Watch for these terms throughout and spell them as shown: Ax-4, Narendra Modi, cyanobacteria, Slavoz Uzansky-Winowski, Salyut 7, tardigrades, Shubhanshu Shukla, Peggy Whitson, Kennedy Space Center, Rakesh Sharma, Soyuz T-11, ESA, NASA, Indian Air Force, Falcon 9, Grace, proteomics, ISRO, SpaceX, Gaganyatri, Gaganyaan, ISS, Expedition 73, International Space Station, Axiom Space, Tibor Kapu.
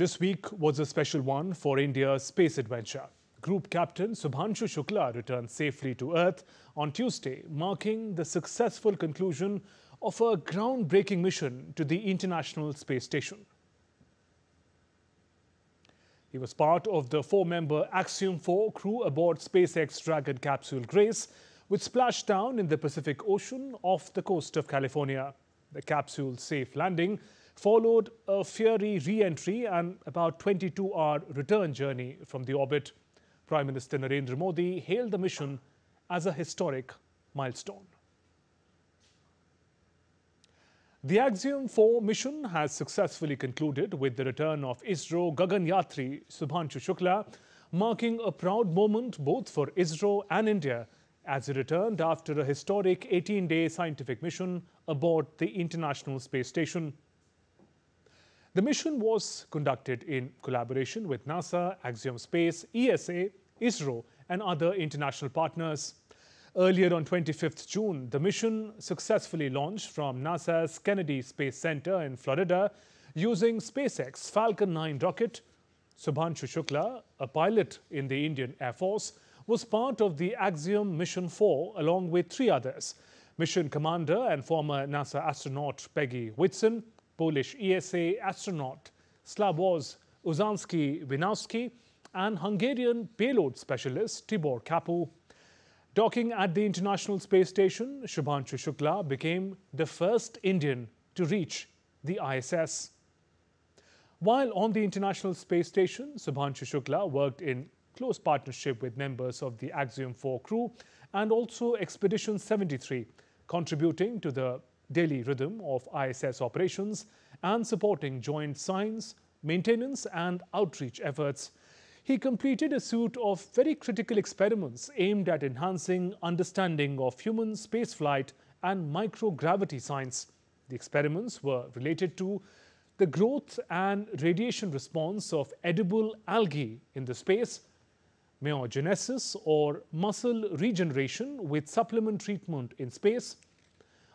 This week was a special one for India's space adventure. Group captain Shubhanshu Shukla returned safely to Earth on Tuesday, marking the successful conclusion of a groundbreaking mission to the International Space Station. He was part of the four-member Axiom 4 crew aboard SpaceX Dragon capsule Grace, which splashed down in the Pacific Ocean off the coast of California. The capsule's safe landing followed a fiery re-entry and about 22-hour return journey from the orbit. Prime Minister Narendra Modi hailed the mission as a historic milestone. The Axiom 4 mission has successfully concluded with the return of ISRO Gaganyatri Shubhanshu Shukla, marking a proud moment both for ISRO and India as he returned after a historic 18-day scientific mission aboard the International Space Station. The mission was conducted in collaboration with NASA, Axiom Space, ESA, ISRO and other international partners. Earlier on 25th June, the mission successfully launched from NASA's Kennedy Space Center in Florida using SpaceX Falcon 9 rocket. Shubhanshu Shukla, a pilot in the Indian Air Force, was part of the Axiom Mission 4 along with three others. Mission commander and former NASA astronaut Peggy Whitson, Polish ESA astronaut Slavoz Uzansky-Winowski and Hungarian payload specialist Tibor Kapu. Docking at the International Space Station, Shubhanshu Shukla became the first Indian to reach the ISS. While on the International Space Station, Shubhanshu Shukla worked in close partnership with members of the Axiom 4 crew and also Expedition 73, contributing to the daily rhythm of ISS operations and supporting joint science, maintenance and outreach efforts. He completed a suite of very critical experiments aimed at enhancing understanding of human spaceflight and microgravity science. The experiments were related to the growth and radiation response of edible algae in the space, meiogenesis or muscle regeneration with supplement treatment in space,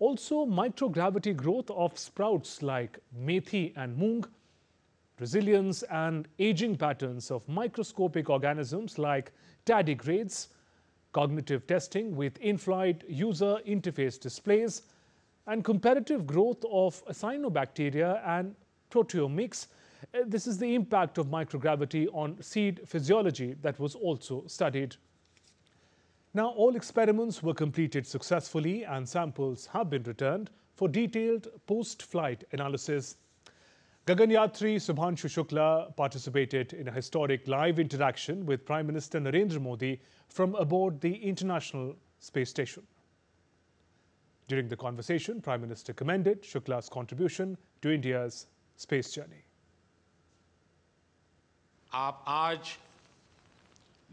also microgravity growth of sprouts like methi and mung, resilience and aging patterns of microscopic organisms like tardigrades, cognitive testing with in-flight user interface displays, and comparative growth of cyanobacteria and proteomics. This is the impact of microgravity on seed physiology that was also studied. Now, all experiments were completed successfully and samples have been returned for detailed post-flight analysis. Gaganyatri Shubhanshu Shukla participated in a historic live interaction with Prime Minister Narendra Modi from aboard the International Space Station. During the conversation, Prime Minister commended Shukla's contribution to India's space journey. आप आज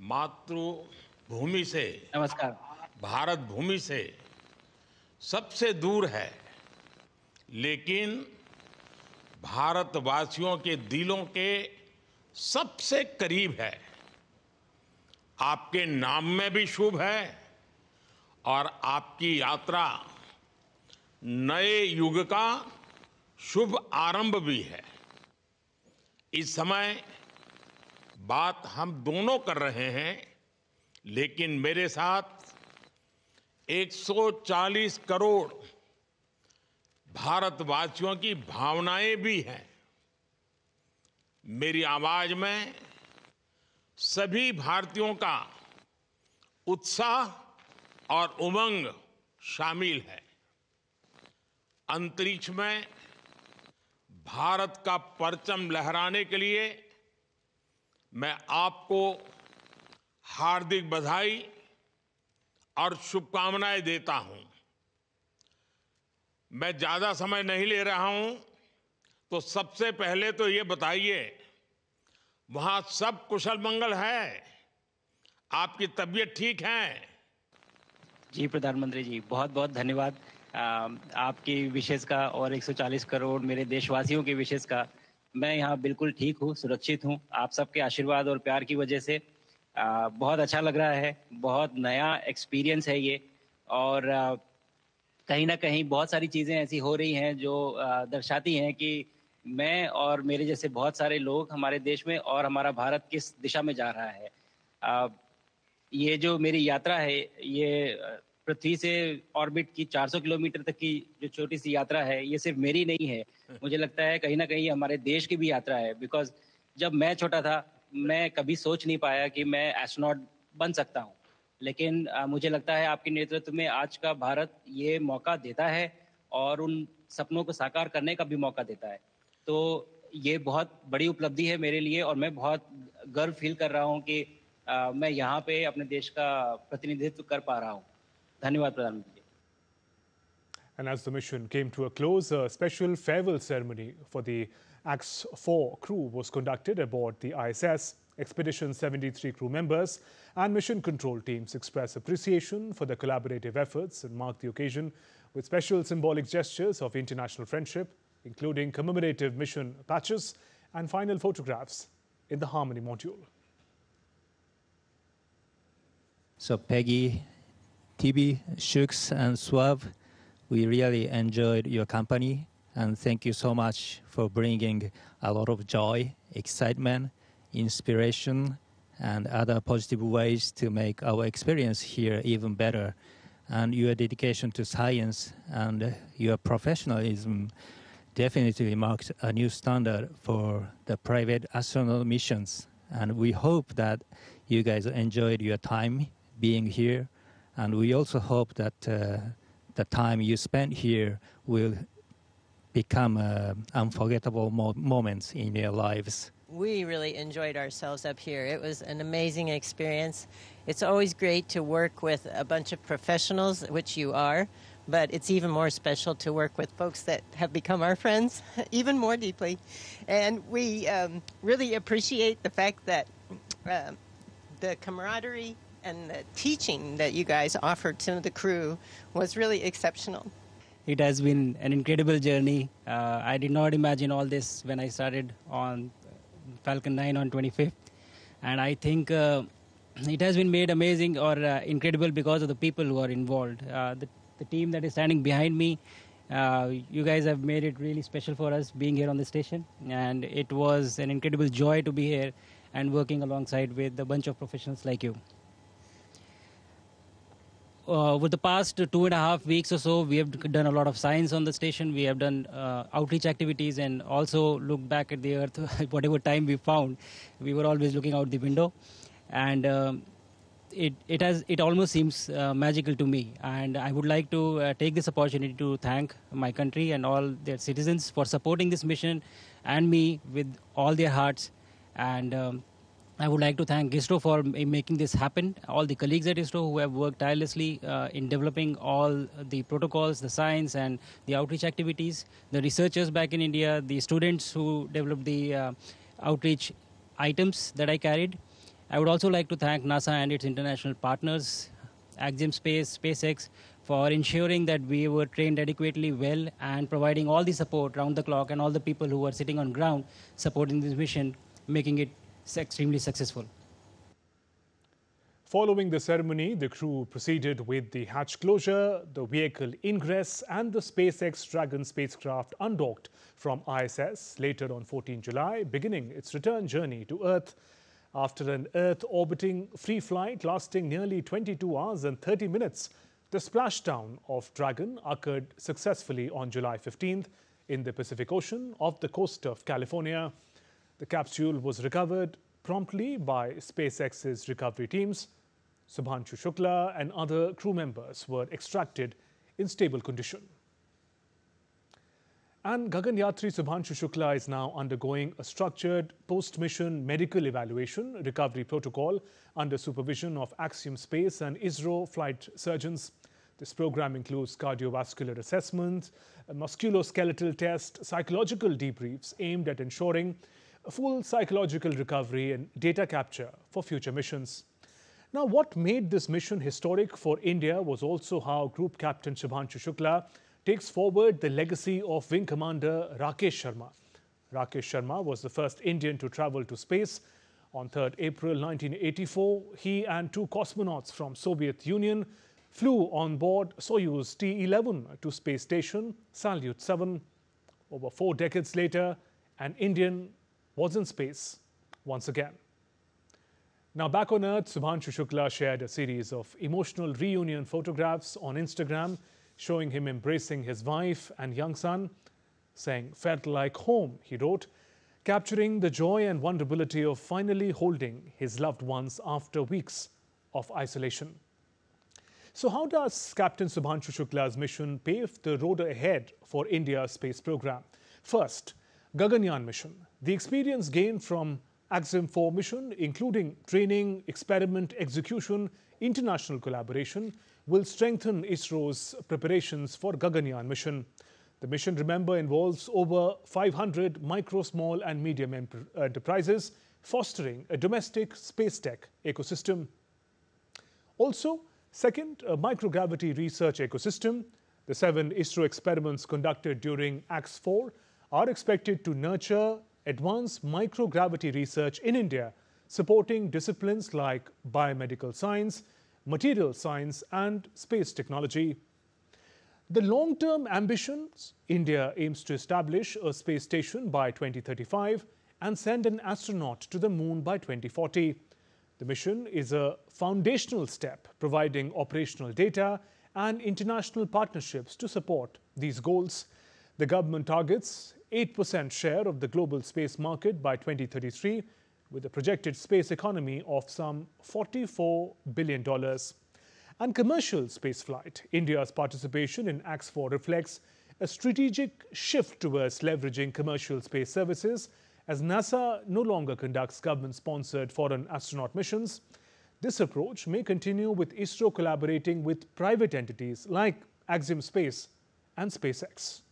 मातृभूमि से नमस्कार भारत भूमि से सबसे दूर है, लेकिन भारतवासियों के दिलों के सबसे करीब है. आपके नाम में भी शुभ है और आपकी यात्रा नए युग का शुभ आरंभ भी है. इस समय बात हम दोनों कर रहे हैं, लेकिन मेरे साथ 140 करोड़ भारतवासियों की भावनाएं भी हैं. मेरी आवाज में सभी भारतीयों का उत्साह और उमंग शामिल है. अंतरिक्ष में भारत का परचम लहराने के लिए मैं आपको हार्दिक बधाई और शुभकामनाएं देता हूं. मैं ज़्यादा समय नहीं ले रहा हूं, तो सबसे पहले तो ये बताइए, वहाँ सब कुशल मंगल है? आपकी तबीयत ठीक है? जी प्रधानमंत्री जी, बहुत बहुत धन्यवाद आपकी विशेष का और 140 करोड़ मेरे देशवासियों के विशेष का. मैं यहाँ बिल्कुल ठीक हूँ, सुरक्षित हूँ. आप सबके आशीर्वाद और प्यार की वजह से बहुत अच्छा लग रहा है. बहुत नया एक्सपीरियंस है ये और कहीं ना कहीं बहुत सारी चीज़ें ऐसी हो रही हैं जो दर्शाती हैं कि मैं और मेरे जैसे बहुत सारे लोग हमारे देश में और हमारा भारत किस दिशा में जा रहा है। ये जो मेरी यात्रा है, ये पृथ्वी से ऑर्बिट की 400 किलोमीटर तक की जो छोटी सी यात्रा है, ये सिर्फ मेरी नहीं है, मुझे लगता है कहीं ना कहीं हमारे देश की भी यात्रा है। बिकॉज जब मैं छोटा था मैं कभी सोच नहीं पाया कि मैं एस्ट्रोनॉट बन सकता हूँ, लेकिन मुझे लगता है आपके नेतृत्व में आज का भारत ये मौका देता है और उन सपनों को साकार करने का भी मौका देता है। तो ये बहुत बड़ी उपलब्धि है मेरे लिए और मैं बहुत गर्व फील कर रहा हूँ कि मैं यहाँ पे अपने देश का प्रतिनिधित्व कर पा रहा हूँ। धन्यवाद प्रधानमंत्री। And as the mission came to a close, a special farewell ceremony for the Ax-4 crew was conducted aboard the ISS. Expedition 73 crew members and mission control teams expressed appreciation for their collaborative efforts and marked the occasion with special symbolic gestures of international friendship, including commemorative mission patches and final photographs in the Harmony module. So Peggy, Tibi, Shooks and Suave, we really enjoyed your company and thank you so much for bringing a lot of joy, excitement, inspiration and other positive ways to make our experience here even better. And your dedication to science and your professionalism definitely marked a new standard for the private astronaut missions. And we hope that you guys enjoyed your time being here. And we also hope that the time you spent here will become unforgettable moments in your lives. We really enjoyed ourselves up here. It was an amazing experience. It's always great to work with a bunch of professionals, which you are, but it's even more special to work with folks that have become our friends even more deeply. And we really appreciate the fact that the camaraderie and the teaching that you guys offered to the crew was really exceptional. It has been an incredible journey. I did not imagine all this when I started on Falcon 9 on 25th, and I think it has been made amazing or incredible because of the people who are involved. The team that is standing behind me, you guys have made it really special for us being here on the station, and it was an incredible joy to be here and working alongside with a bunch of professionals like you. Over the past 2.5 weeks or so, we have done a lot of science on the station. We have done outreach activities and also looked back at the Earth. Whatever time we found, we were always looking out the window, and it almost seems magical to me. And I would like to take this opportunity to thank my country and all their citizens for supporting this mission and me with all their hearts. And I would like to thank ISRO for making this happen, all the colleagues at ISRO who have worked tirelessly in developing all the protocols, the science and the outreach activities, the researchers back in India, the students who developed the outreach items that I carried. I would also like to thank NASA and its international partners, Axiom Space, SpaceX, for ensuring that we were trained adequately well and providing all the support round the clock, and all the people who were sitting on ground supporting this mission, making it extremely successful. Following the ceremony, the crew proceeded with the hatch closure, the vehicle ingress and the SpaceX Dragon spacecraft undocked from ISS later on 14 July, beginning its return journey to Earth. After an Earth-orbiting free flight lasting nearly 22 hours and 30 minutes, the splashdown of Dragon occurred successfully on July 15th in the Pacific Ocean off the coast of California. The capsule was recovered promptly by SpaceX's recovery teams. Shubhanshu Shukla and other crew members were extracted in stable condition. And Gaganyatri Shubhanshu Shukla is now undergoing a structured post-mission medical evaluation recovery protocol under supervision of Axiom Space and ISRO flight surgeons. This program includes cardiovascular assessment, musculoskeletal tests, psychological debriefs aimed at ensuring a full psychological recovery and data capture for future missions. Now, what made this mission historic for India was also how Group Captain Shubhanshu Shukla takes forward the legacy of Wing Commander Rakesh Sharma. Rakesh Sharma was the first Indian to travel to space. On 3rd April 1984, he and two cosmonauts from Soviet Union flew on board Soyuz T-11 to space station Salyut 7. Over 4 decades later, An Indian was in space once again. Now back on Earth, Shubhanshu Shukla shared a series of emotional reunion photographs on Instagram showing him embracing his wife and young son, saying, "Felt like home," he wrote, capturing the joy and wonderability of finally holding his loved ones after weeks of isolation. So how does Captain Shubhanshu Shukla's mission pave the road ahead for India's space program? First, Gaganyaan mission. The experience gained from Axiom Space mission, including training, experiment, execution, international collaboration, will strengthen ISRO's preparations for Gaganyaan mission. The mission, remember, involves over 500 micro, small and medium enterprises, fostering a domestic space tech ecosystem. Also, second, a microgravity research ecosystem. The 7 ISRO experiments conducted during Axe 4 are expected to nurture advanced microgravity research in India, supporting disciplines like biomedical science, material science and space technology. The long-term ambitions, India aims to establish a space station by 2035 and send an astronaut to the moon by 2040. The mission is a foundational step, providing operational data and international partnerships to support these goals. The government targets 8% share of the global space market by 2033, with a projected space economy of some $44 billion. And commercial spaceflight, India's participation in Axe 4 reflects a strategic shift towards leveraging commercial space services, as NASA no longer conducts government-sponsored foreign astronaut missions. This approach may continue with ISRO collaborating with private entities like Axiom Space and SpaceX.